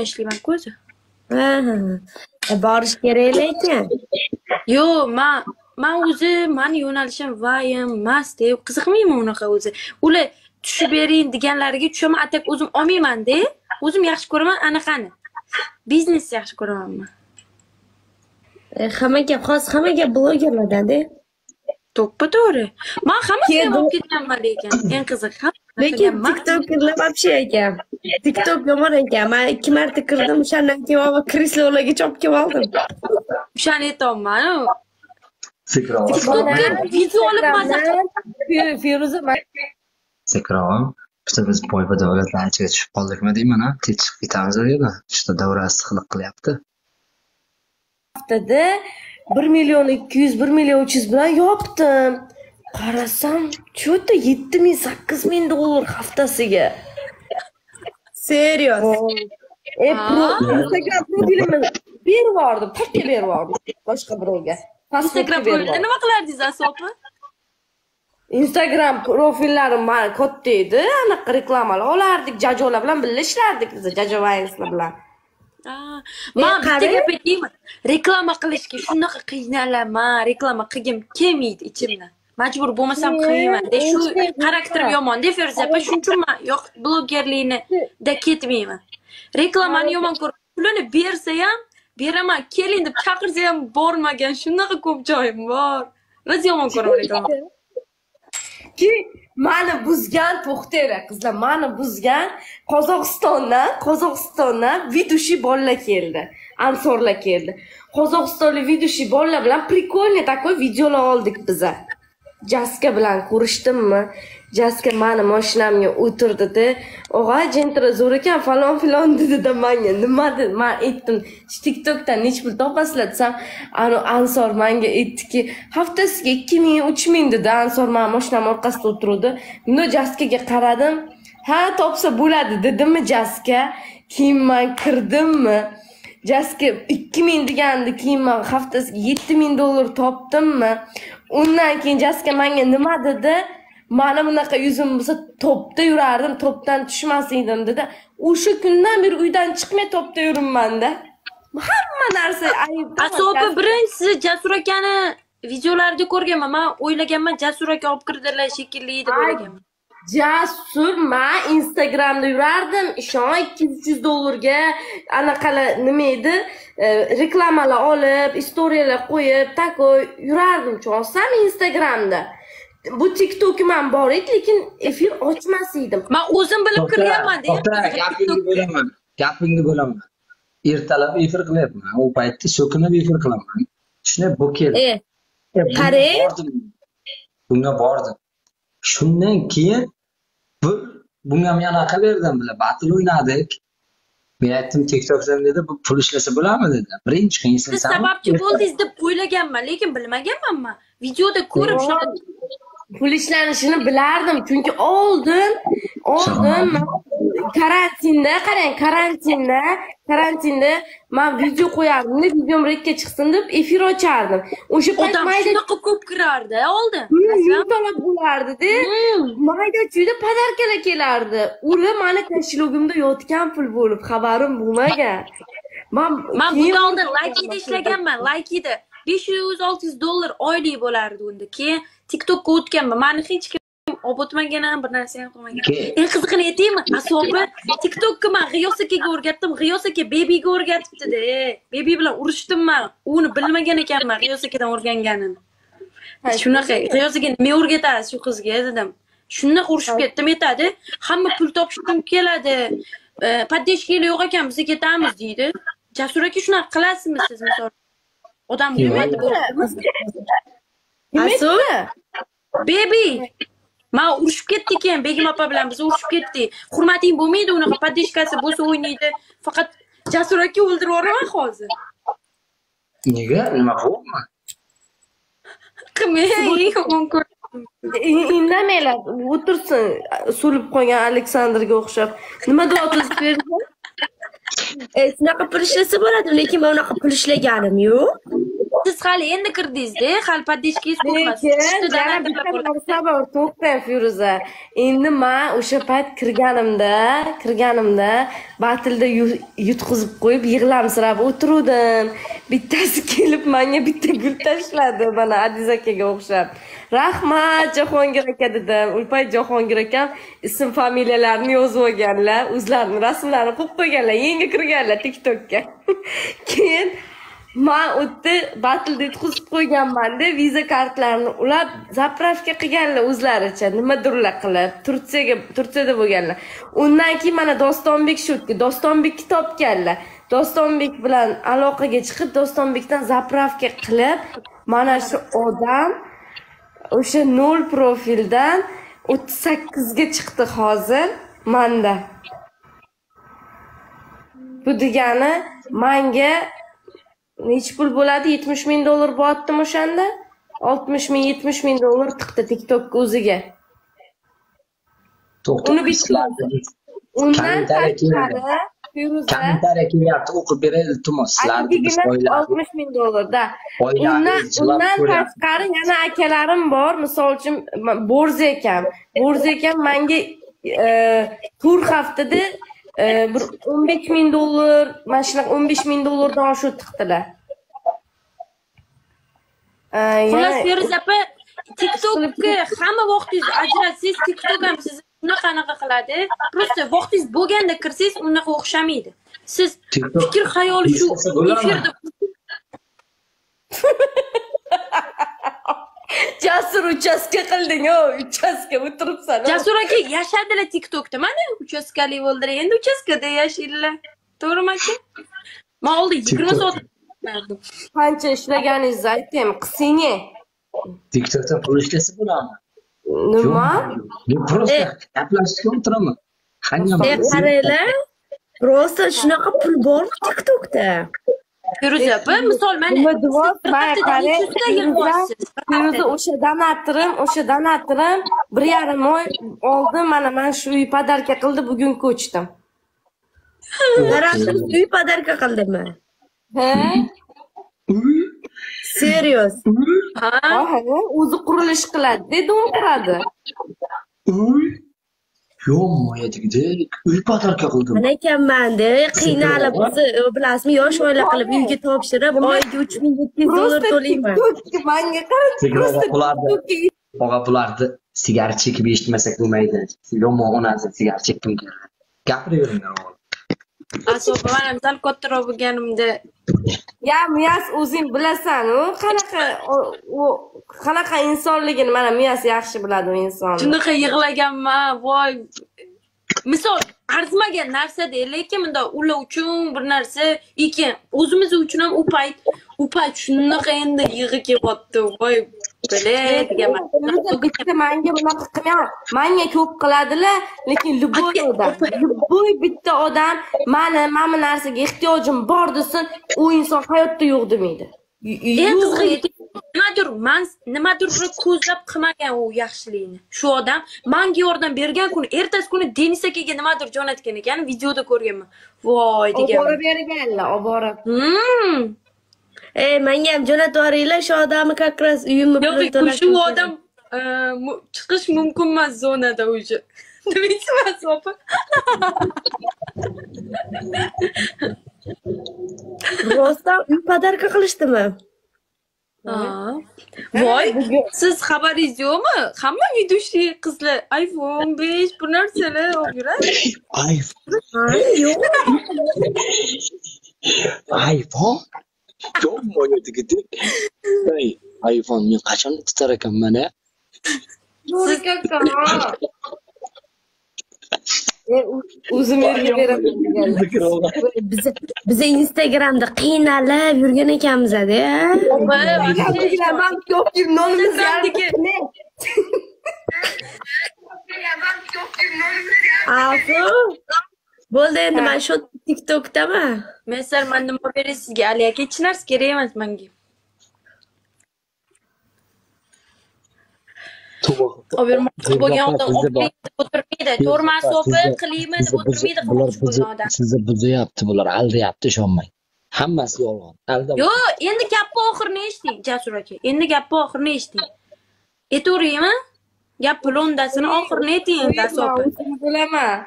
Una cosa? Barış gereyleyken. Yo, ma uze, mani yönelişim vayım, maste, kızıkmayım ona uze. Ule, tüşü berin digenlerge, tüşü ama atak uzum omiyman de, uzum yaxşı koruman anıqanı. Biznes yaxşı koruman mı? Xama gap, xas, xama gap blogerlardan de. To'ppa to'g'ri. Men hamma sevib ketganman lekin, eng qiziq. Lekin TikTok kirlab vapshe ekan. TikTok yomon ekan. Men 2 marta kirdim, o'shandan keyin ova krislolarga chop kelib oldim. O'shani aytolman-ku. Sekravam. TikTokdan video olib mazza. Feruza men sekravam. Bizda biz poyba davlatlar ichiga tushib qoldikmi deyman, ha? Tez chiqib ketamiz o'yga. Ishda davrasi xiliq qilyapti. Haftada 1.200.000 1.300.000 bilan yopdim. Qarasam, cho'ta 7.000 8.000 dollar haftasiga. Serios. Instagram profilimni berib yubordim, pulga berib yubordim boshqa birovga. Instagram profilini nima qilardingiz asopi? Instagram profillari katta edi, aniq reklamalar olardik, jajolar bilan birga ishlardik biz, jajovayizlar bilan. Men bitta gap aytaymi? Reklama qilishga shunaqa qiynalaman, reklama qilgim kelmaydi ichimdan. Majbur bo'lmasam qilmayman. De shu xarakterim yomon-da, Feruza opa, shuning uchun men yo'q blogerlikni ketmayman. Reklamani yomon ko'rib, pulini bersa ham beraman, keling deb chaqirsa ham bormagan, shunaqa ko'p joyim bor. Biz yomon ko'raman reklamani. Ki meni buzgan to'xtanglar qizlar, meni buzgan Qozog'istondan vidushi bolalar keldi, ansorlar keldi. Qozog'istonlik vidushi bolalar bilan prikolniy takoy videolar oldik biz. Jaska bilan ko'rishdimmi? Jaska meni mashinamga o'tirdi-da, "Og'a, jentra zo'r ekan, falon filon" dedi-da menga. Nima dedi? Men aytdim, "TikTokdan nech pul topasizlar?" desam, "Ana Ansor menga aytdiki, haftasiga 2000-3000 dedi. Ansor meni mashinam orqasida o'tirdi. Men Jaskaga qaradim. Ha, topsa bo'ladi dedim-mi Jaska? Keyin men kirdim-mi? Jaska 2000 deganda, keyin men haftasiga 7000 dollar topdim-mi? Ondan keyin Jaska menga nima dedi? Mana bunaqa yuzim bo'lsa topda yurardim, topdan tushmas edim dedi. O'sha kundan beri uydan chiqmay topda yurimman-da. Hamma narsa ayib. Asobi birinchisi Jasur akani videolarida ko'rganman. Men o'ylaganman Jasur aka olib kirdilar shekilli deb o'ylaganman. Jasur men Instagramda yurardim, ishon 200 dollarga anaqala nima edi? Reklamalar olib, istoriyalar qo'yib, takoy yurardim chonsam Instagramda. Bu TikTok'i men bor edi, lekin efir ochmas edim. Men o'zim bilib kirganman, deyman. Gapingni bo'laman. Ertalab efir qilyapman. U paytda so'kinib efir qilaman. Tushunib bu keldi. Qarang. Bunga bordim. Shundan keyin bunga ham yana qilaverdim bilan battle o'ynadik. Men aytdim TikTok'dan dedi, bu pul ishlasa bo'larmi dedi. Birinchi kun inson sababchi bo'ldingiz deb o'ylaganman, lekin bilmaganman. Videoda ko'rib shunaqa pul ishlanishini bilardim, chunki oldin karantinda men video qo'yardim, videom rekka chiqsin deb efir ochardim. O'sha payt mayda ko'p kirardi, oldin. Talab bo'lardi-da. Mayda-chuyda podarkalar kelardi. Uli meni tashlogimda yotgan pul bo'lib, xabarim bo'lmagan. Men bundan oldin Laykida ishlaganman, Laykida. 500-600 dollar oylik bo'lardi unda. Keyin TikTok'ga o'tganman. Meni hech kim obotmagan, bir narsa ham qilmagan. Eng qizig'ini aytaymi? Asobi TikTok'ni men G'iyos akaga o'rgatdim. G'iyos aka Baby'ga o'rgatibdi-da. Baby bilan urishdim men. Uni bilmagan ekanman G'iyos akadan o'rganganini. Shunaqa G'iyos aka nima o'rgatasiz shu qizga dedim. Shunaqa urishib ketdim aytadi. Hamma pul topishim keladi. Podeshkalar yo'q ekan, biz ketamiz deydi. Jasur aka shunaqa qilasizmi siz misol? Odam nima dedi? Asur, baby, men urishib ketdik ekan, Begim opa bilan biz urishib ketdik. Hurmating bo'lmaydi, unaqa podeshkasi bo'lsa o'ynaydi. Faqat Jasur aka o'ldirib yuboraman hozir. Nega? Nima bo'ldi? Qimay, indamanglar, o'tirsin, so'lib qolgan Aleksandrga o'xshab. Nima deyotasiz, Feruza? Shunaqa pul ishlasa bo'ladi, lekin men unaqa pul ishlaganim yo'q. siz hal endi kirdingizda, hal podishkis bo'lmas. Yana bir sabr to'xta Firuza. Endi men o'sha payt kirganimda batilda yutqizib qo'yib yig'lamsirab o'tirdim. Bittasi kelib menga bitta gul tashladi, mana Adiz akaga o'xshab. Rahmat Jahongir aka dedim. Ulpay Jahongir aka ism familiyalarini yozib olganlar, o'zlarining rasmlarini qo'yib qo'yganlar, yangi kirganlar TikTok'ga. Keyin men o'tdi batlda yutqizib qo'yganman-da, viza kartlarini ulab zapravka qilganlar o'zlaricha, nimadirlar qilib, Turtsiyada bo'lganlar. Undan keyin mana Dostonbek shotki, Dostonbekni topganlar. Dostonbek bilan aloqaga chiqib, Dostonbekdan zapravka qilib, mana shu odam o'sha 0 profildan 38 ga chiqdi hozir menda. Bu degani menga necha pul bo'ladi? 70 000 dollar bo'tdim o'shanda. 60 000 70 000 dollar tiqdi TikTok'ga o'ziga. Uni bitiradi. Undan tashqari Firuza kamtariyatni o'qib beradi, iltimos sizlarni biz qo'yiladi. 60 000 dollarda. Undan tashqari yana akalarim bor. Masalan, Bo'rzi akam menga 4 haftada bir 15 000 dollar, mana shunaqa 15 000 dollardan oshiq tiqdilar. Xullas Firuza opa, TikTok'ga hamma vaqtingizni ajratsangiz, TikTok ham sizni unaqa qiladi. Prosta vaqtingiz bo'lganda kirsangiz, unaqa o'xshamaydi. Siz fikr xayol shu efirda Jasur uchastka qilding, uchastka o'tiribsan. Jasur aka yashadilar TikTok'da. Mana uchastkali bo'ldilar, endi uchastkada yashaydilar. To'g'rimi aka? Men oldi 20 soat berdim. Qancha ishlaganingizni aytdim, qisini. TikTok'da pul ishlasa bo'ladi. Nima? Men prosta gaplashishga o'tiraman. Qanday qaraylar? Prosta shunaqa pul bor TikTok'da. Firuza opa, misol mana o'sha donatlarim 1,5 oy oldim, mana shu uy podarka qildi, bugun ko'chdim. Daraxtni uy podarka qildimi? Ha? Serios? Ha? O'zi qurilish qiladi, dedom quradi. Uy? Uy podarka qildim. Men ekanman-da, qiynalib, bilasizmi, yosh oila qilib uyga topshirib, oyiga 3700 dollar to'layman. Menga qarang, og'a bularni sigara chekib eshitmasak bo'lmaydi. Yomon onasi sigara chekkim keladi. Gapiravering, o'g'il. Asoba mana misol kattaroq bo'lganimda, ya Miyas o'zing bilasan-ku, qanaqa insonligini mana Miyas yaxshi biladi insonni. Shunaqa yig'laganman, voy. Misol arzimagan narsa-da, lekin bunda ular uchun bir narsa ekan. O'zimiz uchun ham u payt shunaqa endi yig'i kelyapti, voy. Bilay deganman. Bitta menga bunaqa qilmayman. Menga ko'p qiladilar, lekin любой bitta odam mana bu narsaga ehtiyojim bor desin, u inson hayotda yo'q demaydi. Nimadir bir ko'zlab qilmagan u yaxshilikni. Shu odam menga yordam bergan kuni, ertasi kuni Denis akaga nimadir jo'natgan ekan, videoda ko'rganman. Voy deganman. Obora berganlar, obora. Menga ham jo'natvoringlar, shu odamni kakras uyimni bilan to'lashtirdim. Yo'q, shu odam chiqish mumkin emas zonada o'sha. Demaysiz-mi, opa? Rostdan uy podarka qilishdimi? Voy, siz xabaringiz yo'qmi? Hamma videochi qizlar iPhone 5 bu narsalar olib yuradi. iPhone? Yo'q. iPhone? Yo'q, mo'yodiki. Ey, iPhone men qachon tutar ekanman-a? Siz qanqa? O'zim yerga beraman degan. Biz Instagramda qiynalib yurgan ekanmiz-da. Opa, Instagramdan ko'p nonimiz yardiki. Afu. Bo'ldi, endi men shu TikTok'daman. Men sizlarga nima beray sizga, Ali aka hech narsa kerak emas menga. Obirmoqchi bo'lgan odam o'tirmaydi, to'rmas o'pib, qilmaydi, o'tirmaydi. Bular bizni buzyapti, bular aldayapti, ishonmang. Hammasi yolg'on. Albatta. Yo'q, endi gapni oxirini eshiting, Jasur aka. Endi gapni oxirini eshiting. Aytaveraymi? Gap londasini oxirini ayting, Dasopa. Bilaman.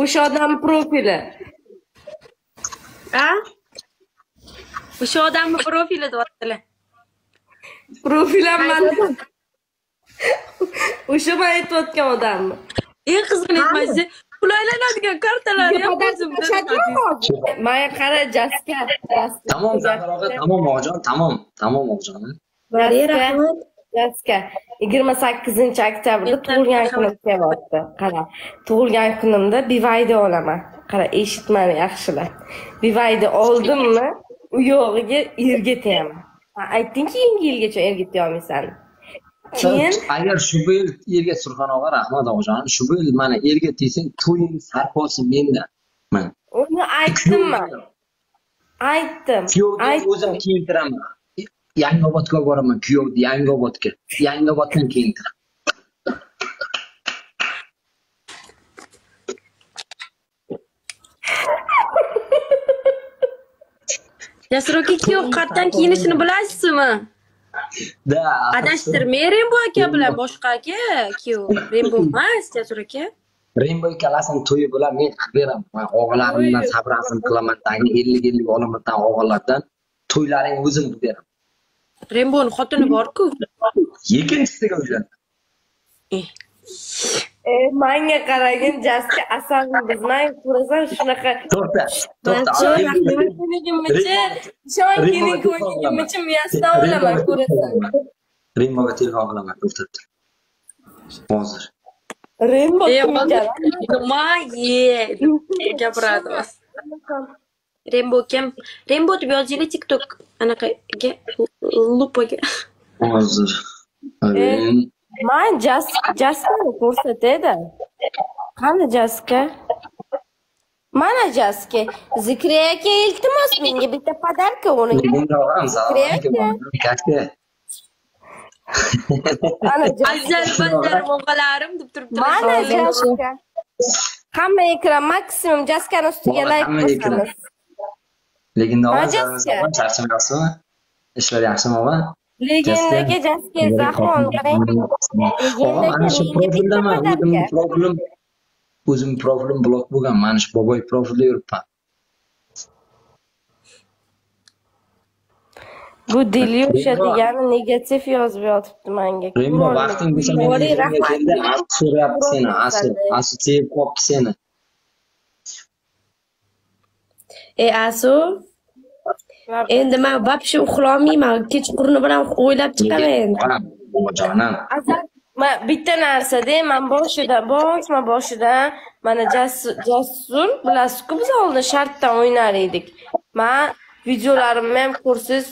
O'sha odam profili. Ha? O'sha odamning profili deyaptilar. Profilim ben. Uşuma etotken odam mı? İyi kızgın etmezse. Kulaylanadigan kartalar yapmasın. Maya kara Jaska. Tamam Zahra, tamam Oğcan, tamam Oğcan'ım. Jaska. 28 oktabrda tug'ilgan kunim kelyapti. Qara, tug'ilgan kunimda bivayda olaman. Qara, eshitmani yaxshilab. Bivayda oldimmi? U yo'g'iga ergataman. Aytdingki, yangi yilgacha ergitay olmaysan. Keyin agar shu yil yerga Surxonova rahmat ojon, shu yil mana yerga teysang, to'ying sarposi mendan. Mana. Uni aytdimmi? Aytdim. O'zim kiyintiraman. Yangiobodga boraman, kuyovni Yangiobodga. Yangioboddan kiyintiraman. Jasur aka kuyov qatdan kiyinishini bilasizmi? Da. Adashtirmay Rainbow aka bilan boshqa aka kuyov. Rainbow emas Jasur aka. Rainbow ikkalasini to'yi bilan men qilib beraman. O'g'illarimdan sabrasim qilaman, tagini 50-50 olamandan o'g'illardan to'ylaring o'zim qilib beraman. Rainbowning xotini bor-ku. Yekinchisiga o'ylandi. Menga qaragin Jaska asalni bizman ko'rasan shunaqa. To'xta. Sho'ng'ining ko'nglimcha miyasidan olaman ko'rasan. Rimboga telefon qilaman, to'xtab tur. Hozir. Rimbo. Rimbo kim? Rimbo deb yozinglar TikTok anaqaga lupaga. Hozir. Men Jaskani ko'rsatadi. Qani Jaska? Mana Jaska, Zikriya aka iltimos menga bitta podarka o'rniga. Zikriya aka. Ana Azal bandar o'g'illarim deb turibdi. Mana Jaska. Hamma ekran maksimum Jaskani ustiga like bosamiz. Lekin do'stlarimiz charchamayapsizmi? Ishlar yaxshimi? Legendagi Jaska Zahron qarang. Legendagi shu profilda o'zim profilim blok bo'lgan. Mana shu boboy profilda yuribman. Bu Delyusha degani negativ yozib yotibdi menga. Rima, vaqting bo'lsa menga rahmat. So'rayapti seni, Asu sevib qopti seni. Asu endi men vobshe uxla olmayman, kechqurun bilan o'ylab chiqaman endi. Onajonim. Men bitta narsada, men boshidan mana Jasur bilasizku biz oldin shartdan o'ynar edik. Men videolarimni ham ko'rsiz,